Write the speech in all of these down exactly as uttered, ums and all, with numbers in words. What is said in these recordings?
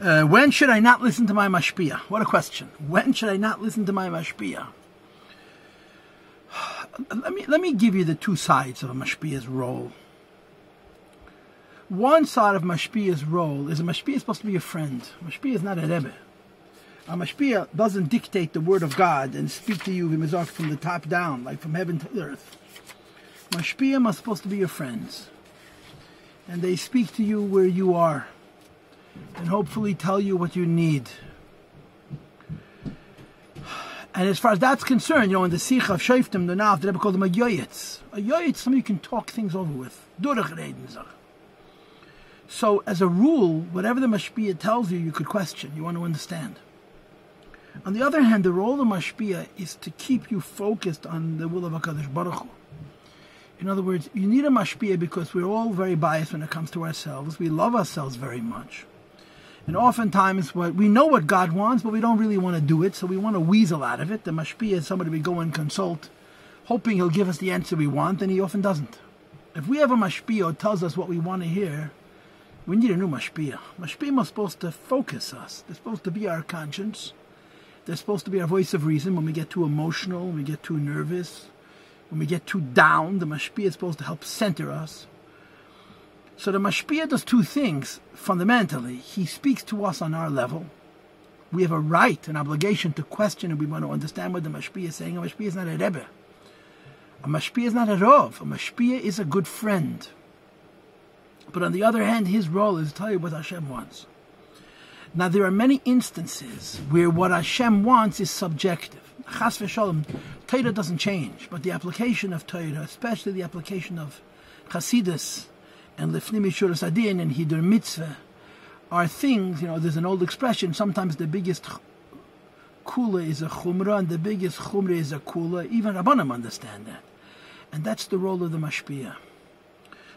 Uh, when should I not listen to my mashpia? What a question. When should I not listen to my mashpia? Let me, let me give you the two sides of a mashpia's role. One side of mashpia's role is a mashpia is supposed to be a friend. Mashpia is not a Rebbe. A mashpia doesn't dictate the word of God and speak to you from the top down, like from heaven to earth. Mashpia are supposed to be your friends. And they speak to you where you are. And hopefully tell you what you need. And as far as that's concerned, you know, in the Sikha of Shoftim, the Naaf, the Rebbe called him a Yoyitz. A Yoyitz, somebody you can talk things over with. Durach Reid Mzach. So, as a rule, whatever the mashpia tells you, you could question. You want to understand. On the other hand, the role of mashpia is to keep you focused on the will of HaKadosh Baruch Hu. In other words, you need a mashpia because we're all very biased when it comes to ourselves. We love ourselves very much. And oftentimes, what we know what God wants, but we don't really want to do it, so we want to weasel out of it. The mashpia is somebody we go and consult, hoping he'll give us the answer we want, and he often doesn't. If we have a mashpia who tells us what we want to hear, we need a new mashpia. Mashpia is supposed to focus us. They're supposed to be our conscience. They're supposed to be our voice of reason when we get too emotional, when we get too nervous, when we get too down. The mashpia is supposed to help center us. So the mashpia does two things, fundamentally. He speaks to us on our level. We have a right, an obligation to question and we want to understand what the mashpia is saying. A mashpia is not a Rebbe. A mashpia is not a rov. A mashpia is a good friend. But on the other hand, his role is to tell you what Hashem wants. Now, there are many instances where what Hashem wants is subjective. Chas v'sholom, Torah doesn't change, but the application of Torah, especially the application of chassidus and lefnim ishura sadin and hidur mitzvah, are things, you know, there's an old expression, sometimes the biggest kula is a chumra and the biggest chumra is a kula. Even Rabbanim understand that. And that's the role of the mashpia.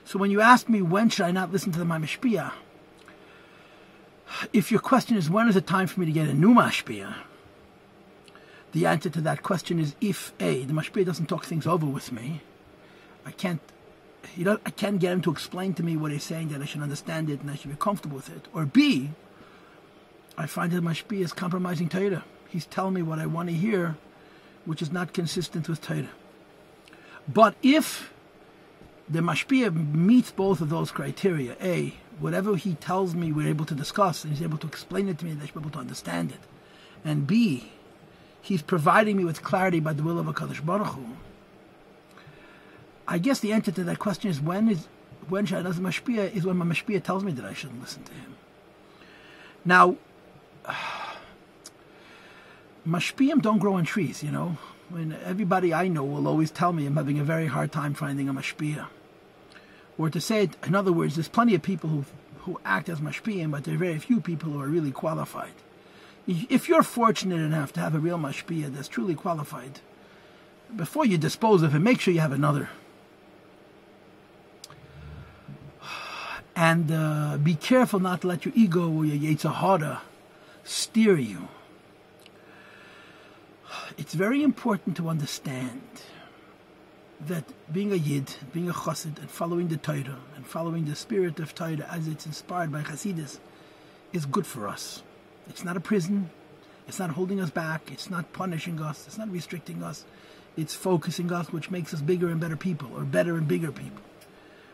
So when you ask me, when should I not listen to my mashpia? If your question is, when is it time for me to get a new mashpia? The answer to that question is, if A, the mashpia doesn't talk things over with me, I can't, you know, I can't get him to explain to me what he's saying, that I should understand it and I should be comfortable with it. Or B, I find that mashpia is compromising Torah. He's telling me what I want to hear, which is not consistent with Torah. But if the mashpia meets both of those criteria, A, whatever he tells me we're able to discuss, and he's able to explain it to me, and I should be able to understand it. And B, he's providing me with clarity by the will of HaKadosh Baruch Hu. I guess the answer to that question is, when is when should I listen to mashpia? Is when my mashpia tells me that I shouldn't listen to him. Now, uh, mashpiyim don't grow on trees, you know. I mean, everybody I know will always tell me I'm having a very hard time finding a mashpia. Or to say it, in other words, there's plenty of people who, who act as mashpiyim, but there are very few people who are really qualified. If you're fortunate enough to have a real mashpia that's truly qualified, before you dispose of it, make sure you have another. And uh, be careful not to let your ego or your Yetzer Hara steer you. It's very important to understand that being a Yid, being a Chassid, and following the Torah, and following the spirit of Torah as it's inspired by Chassidus, is good for us. It's not a prison. It's not holding us back. It's not punishing us. It's not restricting us. It's focusing us, which makes us bigger and better people, or better and bigger people.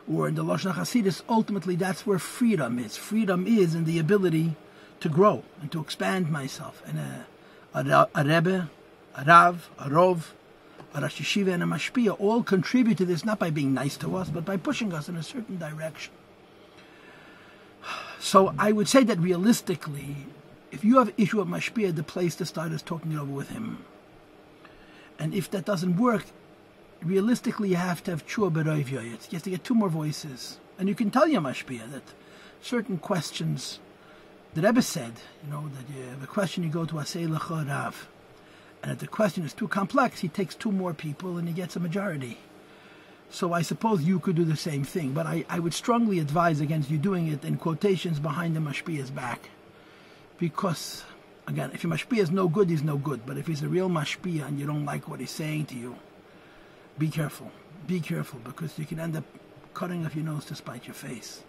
Or in the lashon hachasidus, ultimately that's where freedom is. Freedom is in the ability to grow and to expand myself. And a, a, a Rebbe, a Rav, a rov, a Rosh Hashiva and a mashpia all contribute to this, not by being nice to us, but by pushing us in a certain direction. So I would say that realistically, if you have an issue of mashpia, the place to start is talking it over with him. And if that doesn't work, realistically you have to have chua berov yoyitz. You have to get two more voices. And you can tell your mashpia that certain questions, the Rebbe said, you know, that you have a question, you go to asei lecha Rav. And if the question is too complex, he takes two more people and he gets a majority. So I suppose you could do the same thing, but I, I would strongly advise against you doing it in quotations behind the mashpia's back. Because, again, if your mashpia is no good, he's no good. But if he's a real mashpia and you don't like what he's saying to you, be careful. Be careful, because you can end up cutting off your nose to spite your face.